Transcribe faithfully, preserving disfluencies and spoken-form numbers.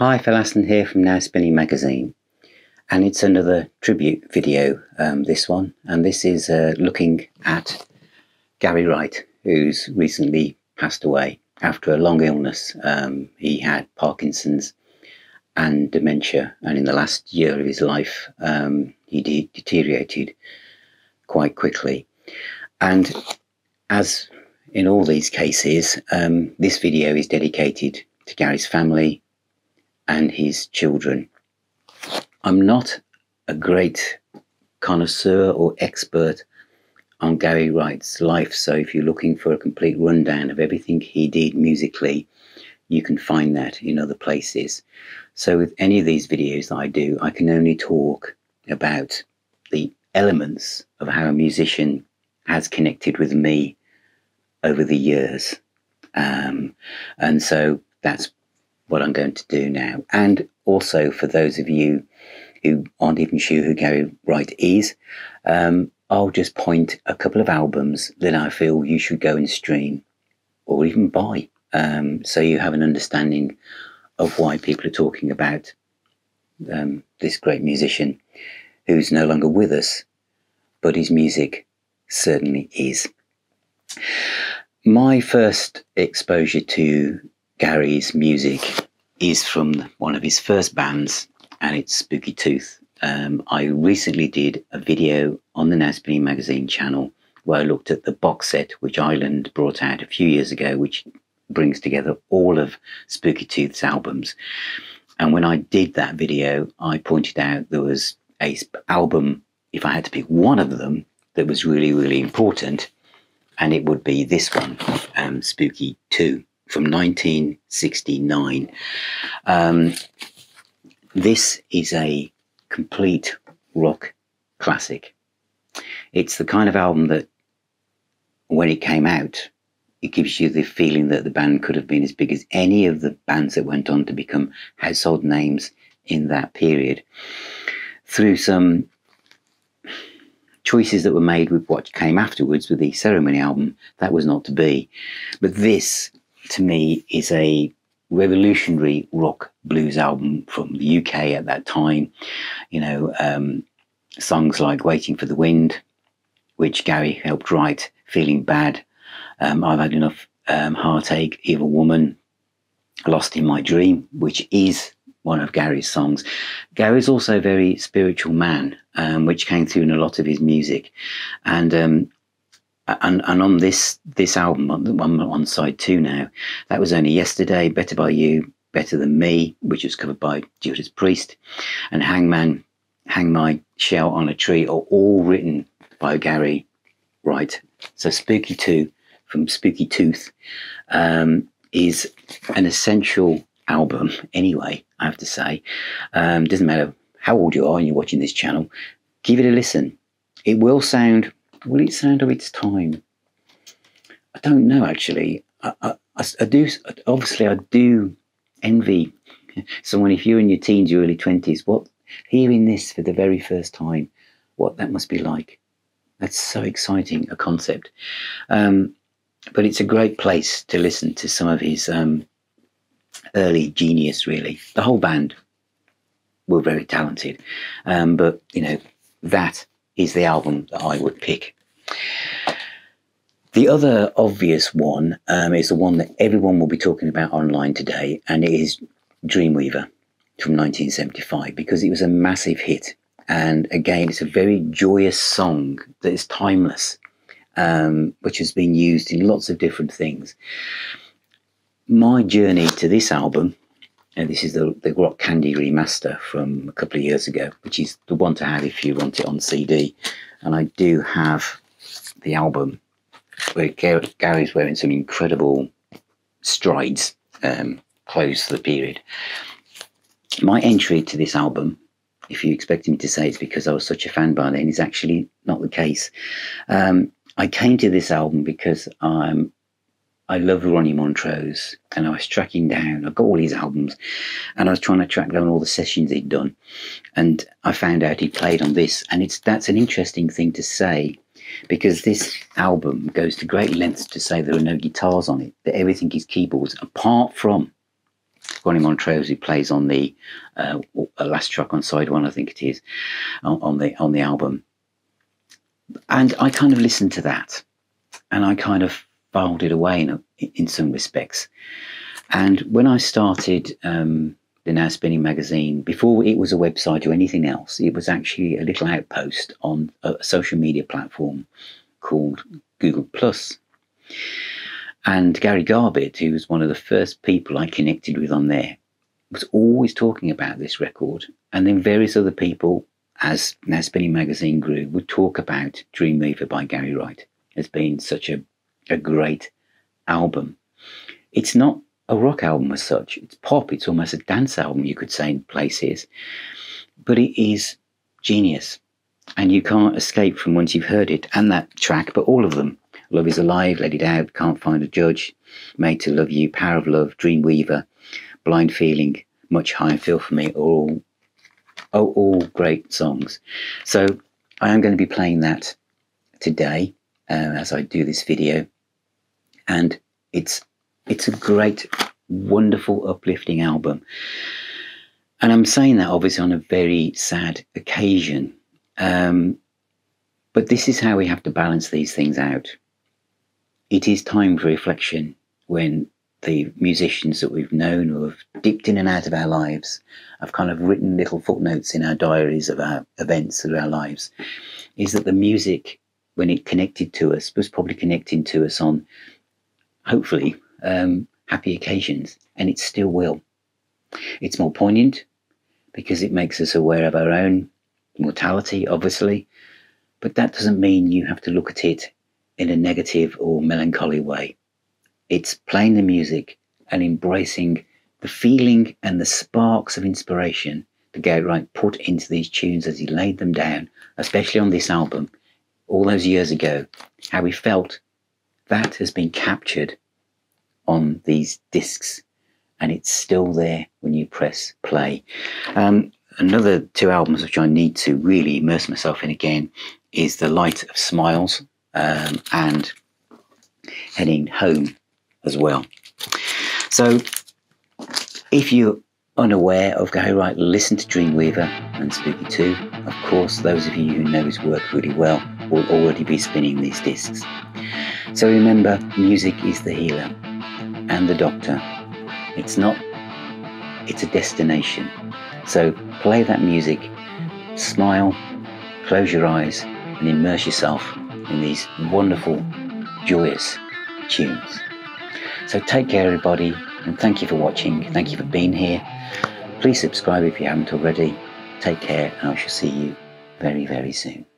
Hi, Phil Aston here from Now Spinning Magazine, and it's another tribute video, um, this one, and this is uh, looking at Gary Wright, who's recently passed away after a long illness. Um, he had Parkinson's and dementia, and in the last year of his life um, he de deteriorated quite quickly. And as in all these cases, um, this video is dedicated to Gary's family and his children. I'm not a great connoisseur or expert on Gary Wright's life, so if you're looking for a complete rundown of everything he did musically, you can find that in other places. So with any of these videos that I do, I can only talk about the elements of how a musician has connected with me over the years. Um, and so that's what I'm going to do now. And also for those of you who aren't even sure who Gary Wright is, um, I'll just point a couple of albums that I feel you should go and stream or even buy, um, so you have an understanding of why people are talking about um, this great musician who's no longer with us, but his music certainly is. My first exposure to Gary's music is from one of his first bands, and it's Spooky Tooth. Um, I recently did a video on the Now Spinning Magazine channel where I looked at the box set which Ireland brought out a few years ago, which brings together all of Spooky Tooth's albums. And when I did that video, I pointed out there was a album, if I had to pick one of them, that was really, really important, and it would be this one, um, Spooky Two, from nineteen sixty-nine. Um, this is a complete rock classic. It's the kind of album that when it came out, it gives you the feeling that the band could have been as big as any of the bands that went on to become household names in that period, through some choices that were made with what came afterwards with the Ceremony album. That was not to be. But this, to me, is a revolutionary rock blues album from the U K at that time. You know, um, songs like Waiting for the Wind, which Gary helped write, Feeling Bad, um, I've Had Enough, um, Heartache, Evil Woman, Lost in My Dream, which is one of Gary's songs. Gary's also a very spiritual man, um, which came through in a lot of his music. And um, And, and on this this album, I'm on, on side two now, That Was Only Yesterday, Better By You, Better Than Me, which was covered by Judas Priest, and Hangman, Hang My Shell on a Tree, are all written by Gary Wright. So Spooky Two, from Spooky Tooth, um, is an essential album anyway, I have to say. Um, doesn't matter how old you are and you're watching this channel, give it a listen. It will sound... Will it sound of its time? I don't know, actually. I, I, I do, obviously, I do envy someone, if you're in your teens, your early twenties, what, hearing this for the very first time, what that must be like. That's so exciting a concept. Um, but it's a great place to listen to some of his um, early genius, really. The whole band were very talented. Um, but, you know, that is the album that I would pick. The other obvious one um, is the one that everyone will be talking about online today, and it is Dream Weaver from nineteen seventy-five, because it was a massive hit. And again, it's a very joyous song that is timeless, um, which has been used in lots of different things. My journey to this album, and this is the, the Rock Candy remaster from a couple of years ago, which is the one to have if you want it on C D. And I do have the album where Gary's wearing some incredible strides, um, close to the period. My entry to this album, if you expect me to say it's because I was such a fan by then, is actually not the case. Um, I came to this album because I'm... I love Ronnie Montrose, and I was tracking down, I've got all his albums, and I was trying to track down all the sessions he'd done, and I found out he played on this. And it's that's an interesting thing to say, because this album goes to great lengths to say there are no guitars on it, that everything is keyboards, apart from Ronnie Montrose, who plays on the uh, last track on side one, I think it is, on, on the on the album. And I kind of listened to that, and I kind of filed it away in in some respects. And when I started um, the Now Spinning magazine, before it was a website or anything else, it was actually a little outpost on a social media platform called Google Plus. And Gary Garbett, who was one of the first people I connected with on there, was always talking about this record. And then various other people, as Now Spinning magazine grew, would talk about Dream Weaver by Gary Wright as being such a, a great album. It's not a rock album as such. It's pop. It's almost a dance album, you could say, in places. But it is genius. And you can't escape from once you've heard it, and that track, but all of them. Love Is Alive, Let It Out, Can't Find a Judge, Made to Love You, Power of Love, Dream Weaver, Blind Feeling, Much Higher, Feel For Me, are all, are all great songs. So I am going to be playing that today uh, as I do this video. And it's It's a great, wonderful, uplifting album. And I'm saying that obviously on a very sad occasion. Um, but this is how we have to balance these things out. It is time for reflection when the musicians that we've known who have dipped in and out of our lives have kind of written little footnotes in our diaries of our events of our lives, is that the music, when it connected to us, was probably connecting to us on, hopefully, Um, happy occasions, and it still will. It's more poignant because it makes us aware of our own mortality, obviously, but that doesn't mean you have to look at it in a negative or melancholy way. It's playing the music and embracing the feeling and the sparks of inspiration that Gary Wright put into these tunes as he laid them down, especially on this album, all those years ago. How he felt, that has been captured on these discs, and it's still there when you press play. Um, another two albums which I need to really immerse myself in again is The Light of Smiles um, and Heading Home as well. So if you're unaware of Gary Wright, listen to Dream Weaver and Spooky Two. Of course, those of you who know his work really well will already be spinning these discs. So remember, music is the healer and the doctor. It's not, it's a destination. So play that music, smile, close your eyes, and immerse yourself in these wonderful, joyous tunes. So take care, everybody, and thank you for watching. Thank you for being here. Please subscribe if you haven't already. Take care, and I shall see you very, very soon.